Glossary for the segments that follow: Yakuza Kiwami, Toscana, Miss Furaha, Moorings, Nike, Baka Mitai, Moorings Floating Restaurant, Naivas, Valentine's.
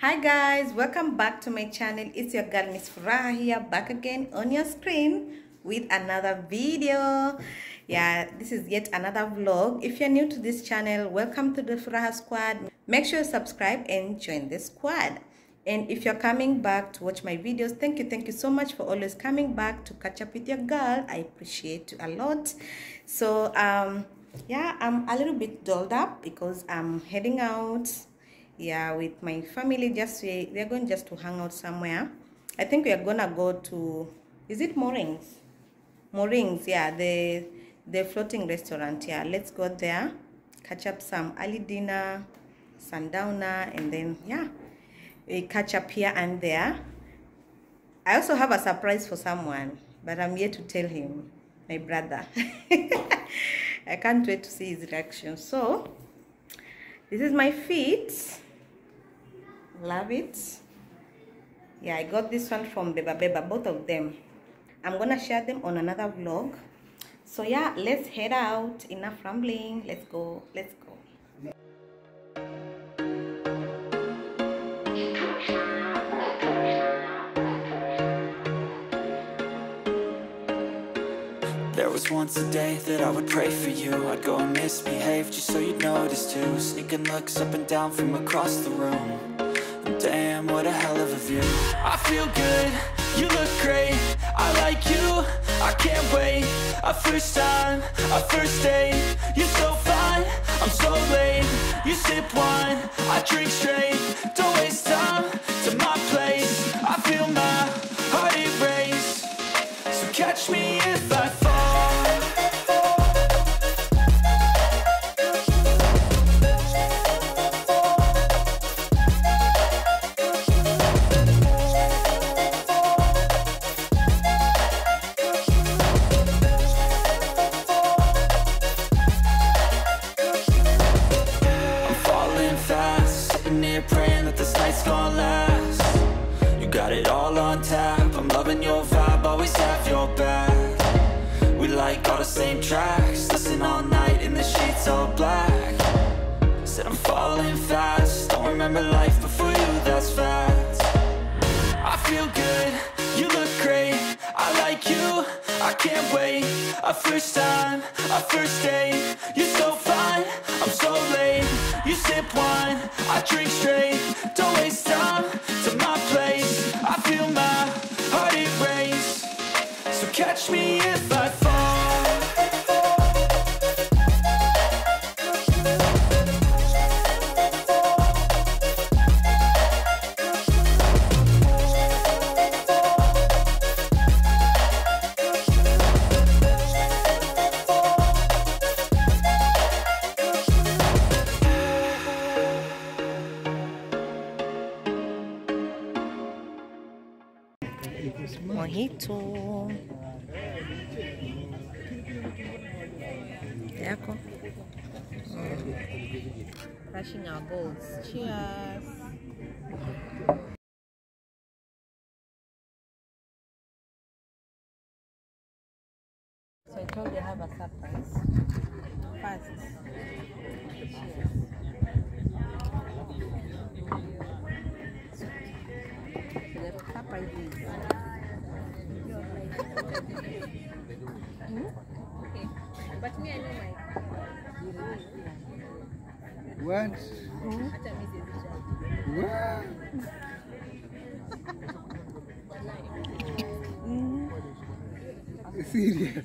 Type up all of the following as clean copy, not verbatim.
Hi guys, welcome back to my channel. It's your girl Miss Furaha here, back again on your screen with another video. Yeah, this is yet another vlog. If you're new to this channel, welcome to the Furaha squad. Make sure you subscribe and join the squad. And if you're coming back to watch my videos, thank you so much for always coming back to catch up with your girl. I appreciate you a lot. So yeah, I'm a little bit dolled up because I'm heading out, yeah, with my family. Just they're going just to hang out somewhere. I think we are gonna go to, is it Moorings? Yeah, the floating restaurant. Yeah, let's go there, catch up some early dinner, sundowner, and then yeah, we catch up here and there. I also have a surprise for someone, but I'm yet to tell him, my brother. I can't wait to see his reaction. So this is my feet. Love it. Yeah, I got this one from Baba, both of them. I'm gonna share them on another vlog. So yeah, let's head out. Enough rambling. Let's go. There was once a day that I would pray for you. I'd go and misbehave just so you'd notice too. Sneaking looks up and down from across the room. And damn, what a hell of a view. I feel good, you look great. I like you, I can't wait. A first time, a first date. You're so fine, I'm so late. You sip wine, I drink straight. Don't waste time to my place. I feel my heart erase. So catch me if I fall. Catch me if I fall. Mojito. Crushing our goals. Cheers. So I told you I have a surprise. First. Cheers. Little surprises. Okay. But me, I know my. What? Mm-hmm. What? Mm-hmm. Serious.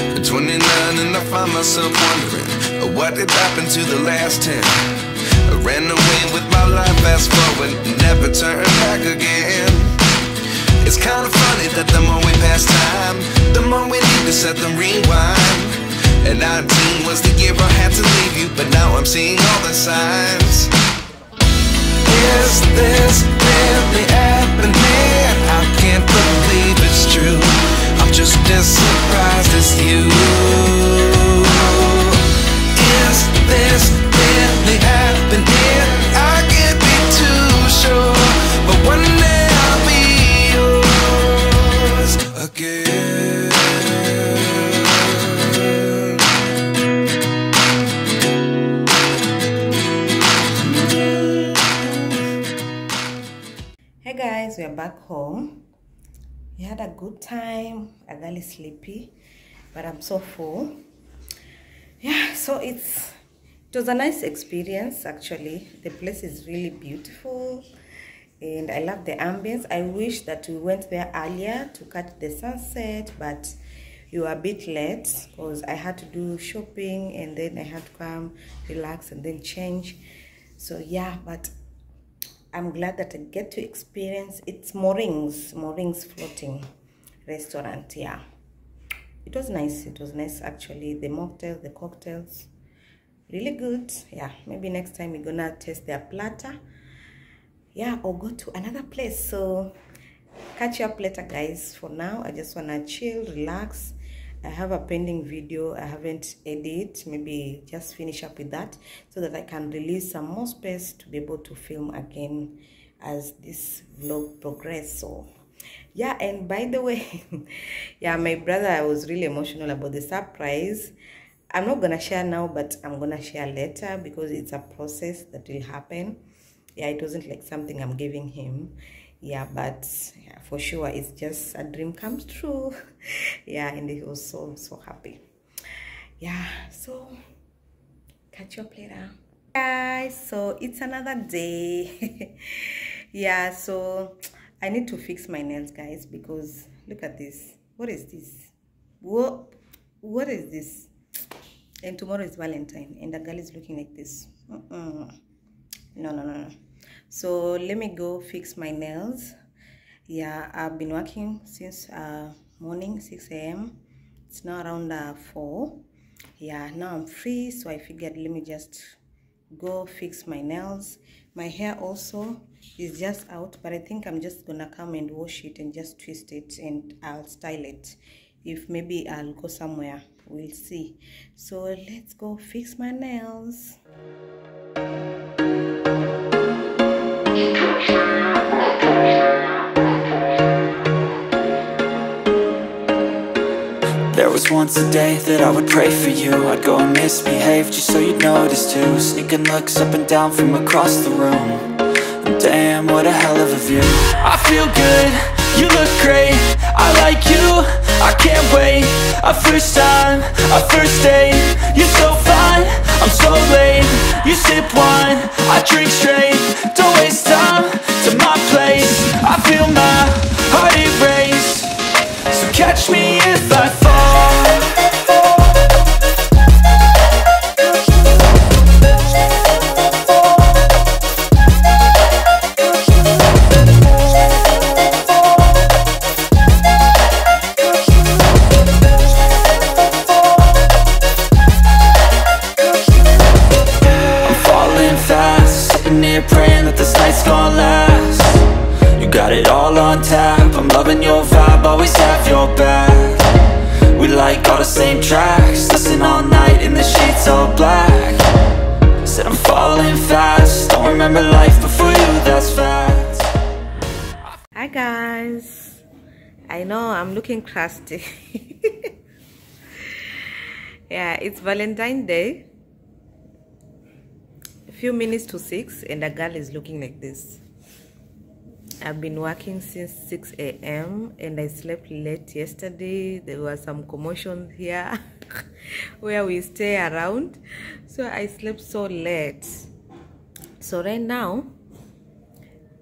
At 29 and I find myself wondering, what did happen to the last 10? I ran away with my life, fast forward, never turn back again. It's kind of funny that the more we pass time, the more we need to set the rewind. And 19 was the year I had to leave you, but now I'm seeing all the signs. Is this really happening? I can't believe it's true. I'm just as surprised as you. This really happened here. I can't be too guys, we are back home. We had a good time. I'm really sleepy, but I'm so full. Yeah, so it was a nice experience actually. The place is really beautiful and I love the ambience. I wish that we went there earlier to catch the sunset, but we were a bit late because I had to do shopping and then I had to come relax and then change. So yeah, but I'm glad that I get to experience. It's Moorings floating restaurant. Yeah, it was nice. It was nice actually. The mocktail, the cocktails, really good. Yeah, maybe next time we're gonna taste their platter. Yeah, or go to another place. So catch you up later, guys. For now, I just wanna chill, relax. I have a pending video I haven't edited. Maybe just finish up with that so that I can release some more space to be able to film again as this vlog progresses. So yeah, and by the way, yeah, my brother, I was really emotional about the surprise. I'm not gonna share now, but I'm gonna share later because it's a process that will happen. Yeah, it wasn't like something I'm giving him. Yeah, but yeah, for sure it's just a dream comes true. Yeah, and he was so happy. Yeah, so catch you up later, guys. So it's another day. Yeah, so I need to fix my nails, guys, because look at this. What is this? What is this? And tomorrow is Valentine and the girl is looking like this. No. So let me go fix my nails. Yeah, I've been working since morning 6 a.m. It's now around 4. Yeah, now I'm free, so I figured let me just go fix my nails. My hair also is just out, but I think I'm just gonna come and wash it and just twist it and I'll style it. If maybe I'll go somewhere, we'll see. So let's go fix my nails. There was once a day that I would pray for you. I'd go and misbehave just so you'd notice too. Sneaking looks up and down from across the room. And damn, what a hell of a view. I feel good, you look great. I like you, I can't wait. A first time, a first date. You're so fine, I'm so late. You sip wine, I drink straight. Don't waste time to my place. I feel my heart erase. So catch me if I fall. Hi guys, I know I'm looking crusty. Yeah, it's Valentine's Day, a few minutes to 6 and the girl is looking like this. I've been working since 6 a.m. and I slept late yesterday. There was some commotion here where we stay around, so I slept so late. So right now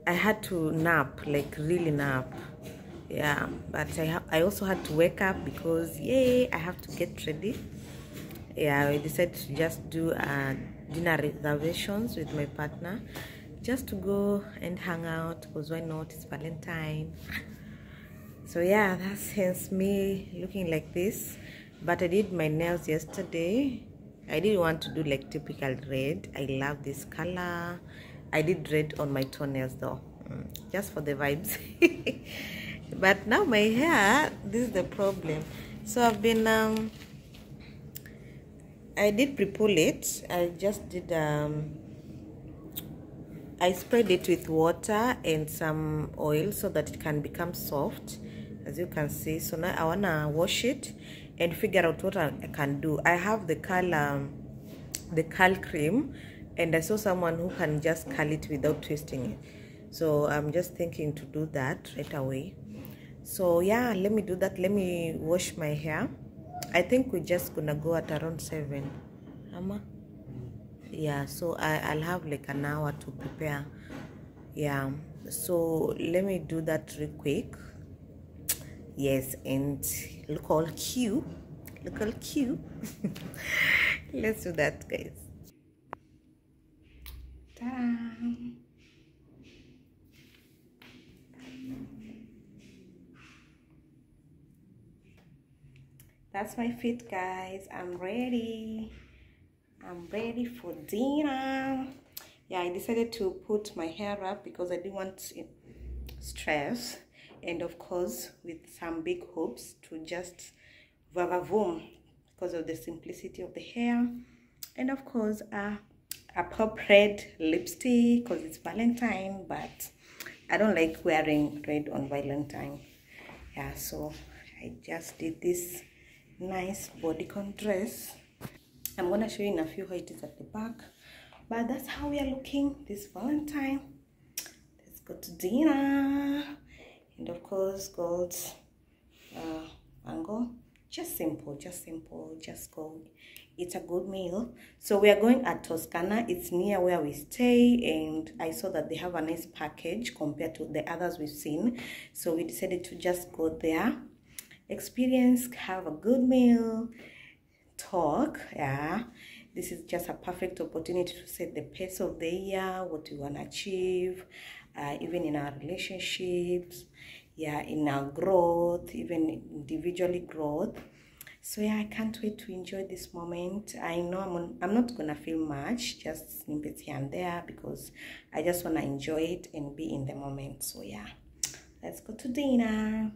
I had to nap, like really nap. Yeah, but I also had to wake up because yay, I have to get ready. Yeah, I decided to just do dinner reservations with my partner just to go and hang out because why not, it's Valentine. So yeah, that's hence me looking like this. But I did my nails yesterday. I didn't want to do like typical red. I love this color. I did red on my toenails though, just for the vibes. But now my hair, this is the problem. So I've been I did pre-pull it. I just did I sprayed it with water and some oil so that it can become soft, as you can see. So now I wanna wash it and figure out what I can do. I have the curl cream, and I saw someone who can just curl it without twisting it. So I'm just thinking to do that right away. So yeah, let me do that. Let me wash my hair. I think we're just gonna go at around 7. Ama? Yeah, so I'll have like an hour to prepare. Yeah, so let me do that real quick. Yes, and look all cute. Look all cute. Let's do that, guys. Ta-da. That's my fit, guys. I'm ready. I'm ready for dinner. Yeah, I decided to put my hair up because I didn't want stress, and of course with some big hopes to just vavavoom because of the simplicity of the hair, and of course a pop red lipstick because it's Valentine, but I don't like wearing red on Valentine. Yeah, so I just did this nice bodycon dress. I'm gonna show you in a few how it is at the back, but that's how we are looking this Valentine. Let's go to dinner, and of course gold mango. Just simple, just simple, just go. It's a good meal. So we are going at Toscana. It's near where we stay, and I saw that they have a nice package compared to the others we've seen, so we decided to just go there, experience, have a good meal, talk. Yeah, this is just a perfect opportunity to set the pace of the year, what we want to achieve, even in our relationships, yeah, in our growth, even individually growth. So yeah, I can't wait to enjoy this moment. I know I'm not gonna film much, just snippets here and there, because I just want to enjoy it and be in the moment. So yeah, let's go to dinner.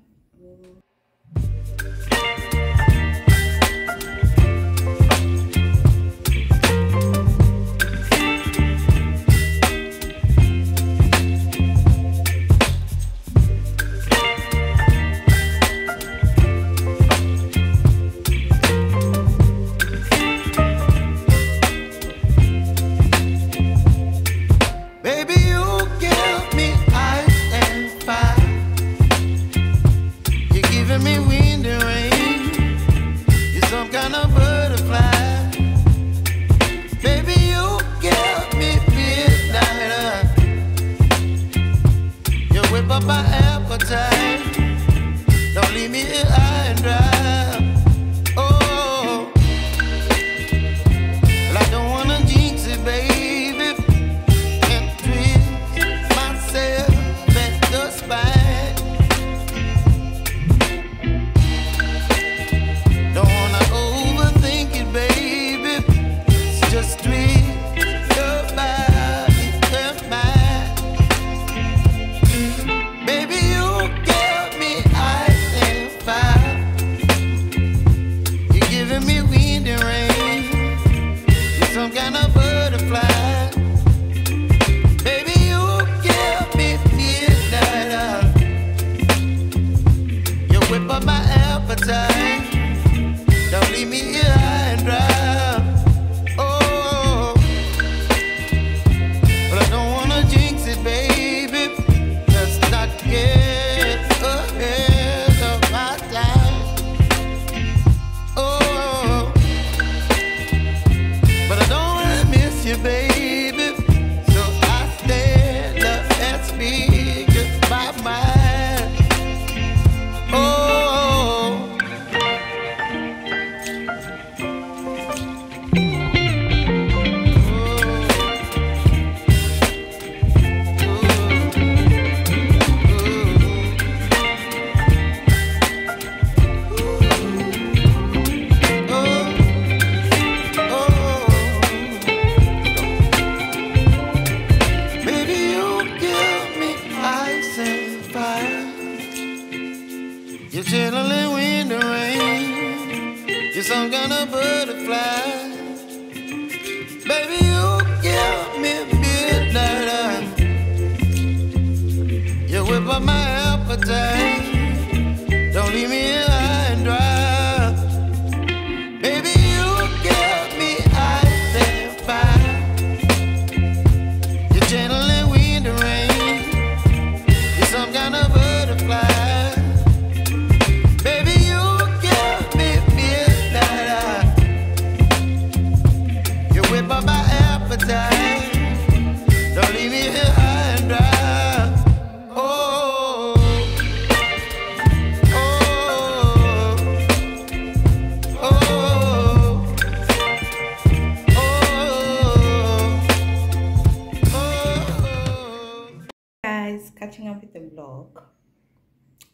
Catching up with the vlog.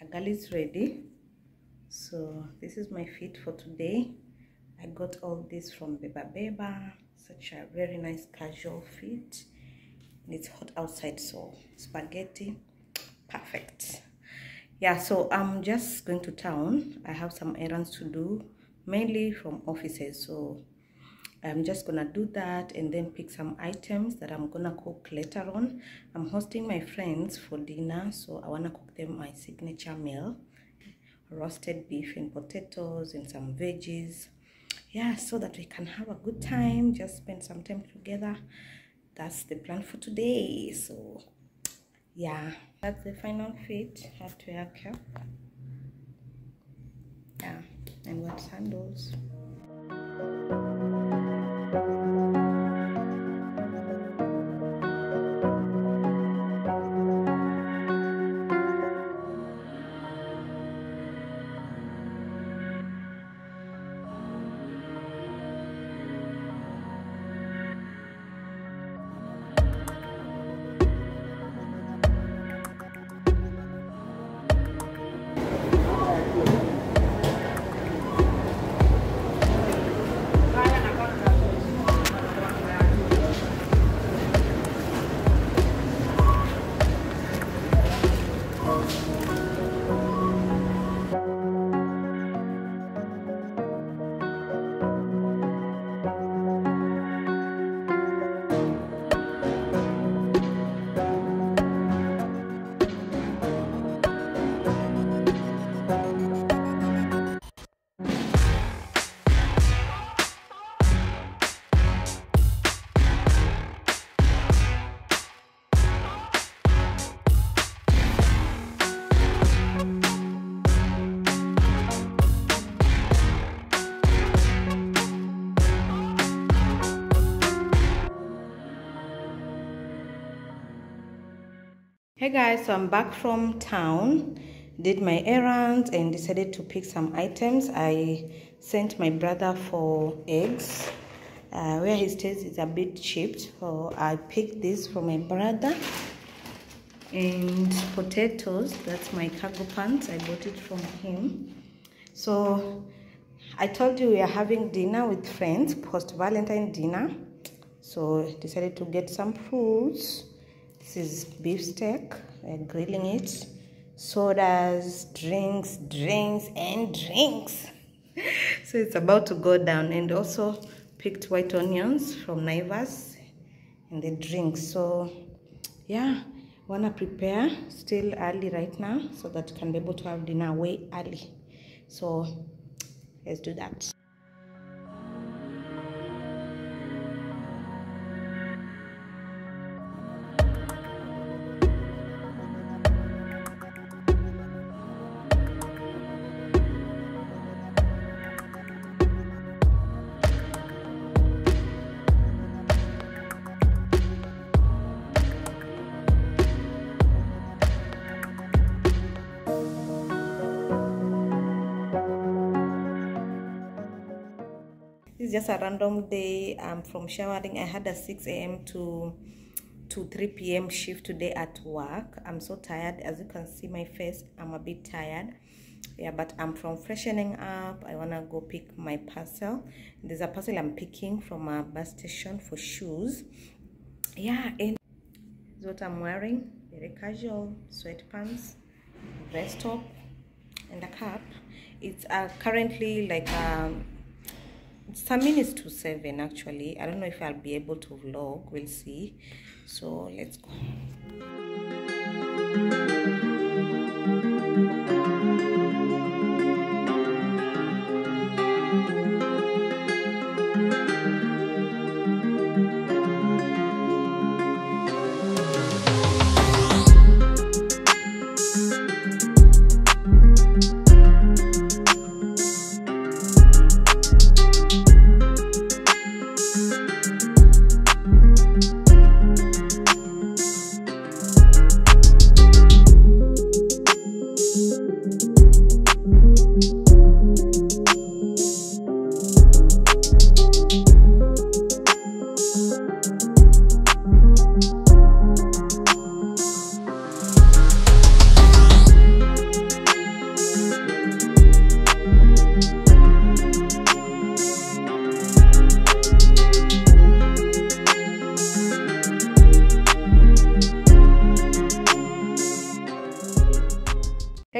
Agali is ready. So this is my fit for today. I got all this from Baba. Such a very nice casual fit, and it's hot outside, so spaghetti perfect. Yeah, so I'm just going to town. I have some errands to do, mainly from offices, so I'm just gonna do that and then pick some items that I'm gonna cook later on. I'm hosting my friends for dinner, so I wanna cook them my signature meal, roasted beef and potatoes and some veggies. Yeah, so that we can have a good time, just spend some time together. That's the plan for today. So yeah, that's the final fit. Have to hair cap, yeah, and what sandals. Hey guys, so I'm back from town, did my errands and decided to pick some items. I sent my brother for eggs. Where he stays is a bit cheap, so I picked this for my brother. And potatoes, that's my cargo pants, I bought it from him. So I told you we are having dinner with friends, post-Valentine dinner. So decided to get some fruits. This is beef steak, grilling it, sodas, drinks. So it's about to go down. And also picked white onions from Naivas and the drinks. So yeah, wanna prepare, still early right now, so that can be able to have dinner way early. So let's do that. Just a random day. I'm from showering. I had a 6 a.m. to 3 p.m. shift today at work. I'm so tired. As you can see my face, I'm a bit tired. Yeah, but I'm from freshening up. I want to go pick my parcel. There's a parcel I'm picking from a bus station for shoes. Yeah, and this is what I'm wearing. Very casual. Sweatpants, dress top, and a cap. It's currently like a Samin is 2:07 actually. I don't know if I'll be able to vlog. We'll see. So let's go.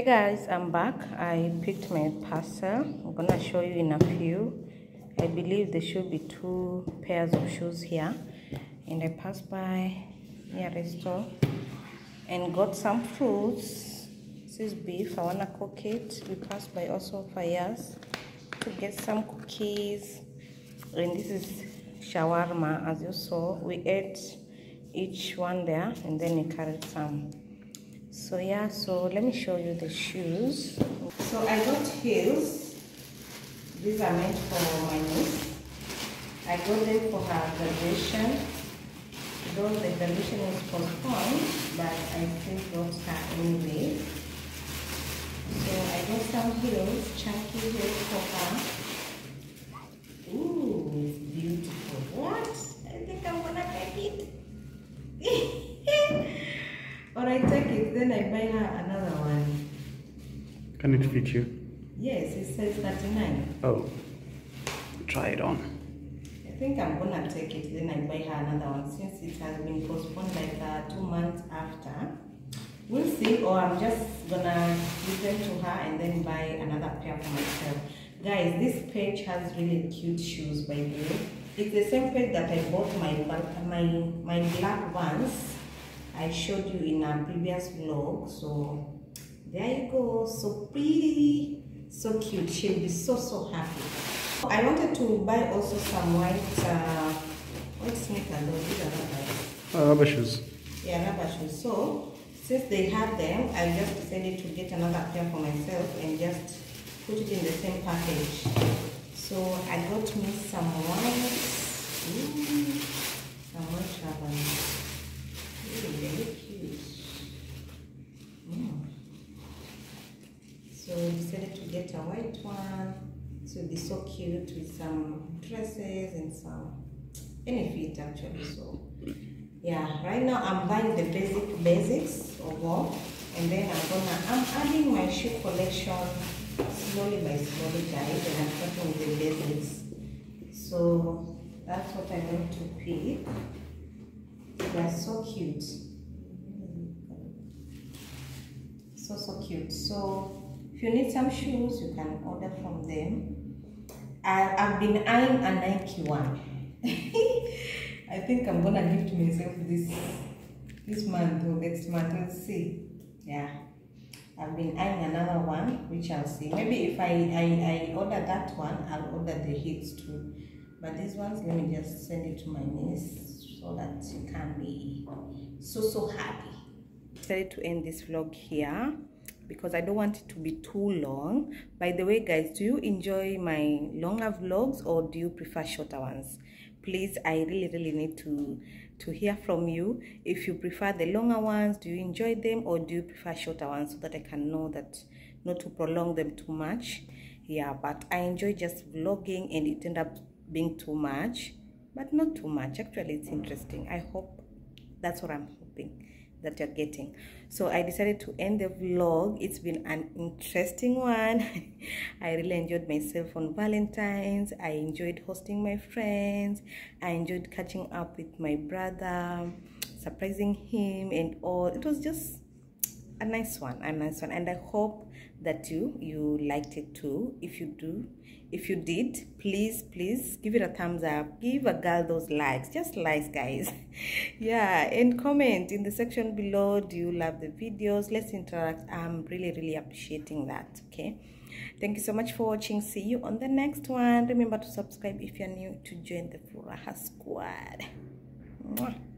guys, I'm back. I picked my parcel. I'm gonna show you in a few. I believe there should be 2 pairs of shoes here, and I passed by near the store and got some fruits. This is beef. I wanna cook it. We passed by also fires to get some cookies, and this is shawarma. As you saw, we ate each one there, and then we carried some. So yeah, so let me show you the shoes. So I got heels. These are meant for my niece. I got them for her graduation. Though the graduation is postponed, but I still got her anyway. So I got some heels, chunky heels for her. Ooh, it's beautiful. What? I think I'm gonna take it. Or I take it, then I buy her another one. Can it fit you? Yes, it says 39. Oh, try it on. I think I'm gonna take it, then I buy her another one, since it has been postponed like 2 months after. We'll see, or I'm just gonna give them to her and then buy another pair for myself. Guys, this page has really cute shoes, by the way. It's the same page that I bought my black ones. I showed you in a previous vlog, so there you go. So pretty, so cute. She'll be so happy. I wanted to buy also some white sneakers. These are rubber shoes. Yeah, rubber shoes. So since they have them, I just decided to get another pair for myself and just put it in the same package. So I got me some white rubber. Very cute. So we decided to get a white one. So it'll be so cute with some dresses and some any fit actually. So yeah, right now I'm buying the basics of all, and then I'm adding my shoe collection slowly by slowly, guys, and I'm starting with the basics. So that's what I want to pick. They are so cute, so cute. So if you need some shoes, you can order from them. I've been eyeing a Nike one. I think I'm gonna gift myself this month or next month. We'll see. Yeah, I've been eyeing another one, which I'll see. Maybe if I order that one, I'll order the heels too. But these ones, let me just send it to my niece, so that you can be so happy. I decided to end this vlog here because I don't want it to be too long. By the way, guys, do you enjoy my longer vlogs or do you prefer shorter ones? Please, I really need to hear from you. If you prefer the longer ones, do you enjoy them, or do you prefer shorter ones, so that I can know that not to prolong them too much? Yeah, but I enjoy just vlogging, and it ended up being too much. But not too much. Actually, it's interesting. I hope that's what I'm hoping that you're getting. So I decided to end the vlog. It's been an interesting one. I really enjoyed myself on Valentine's. I enjoyed hosting my friends. I enjoyed catching up with my brother, surprising him and all. It was just a nice one, and I hope that you liked it too. If you did, please give it a thumbs up. Give a girl those likes, just likes, guys. Yeah, and comment in the section below. Do you love the videos? Let's interact. I'm really appreciating that. Okay, thank you so much for watching. See you on the next one. Remember to subscribe if you're new, to join the Furaha squad. Mwah.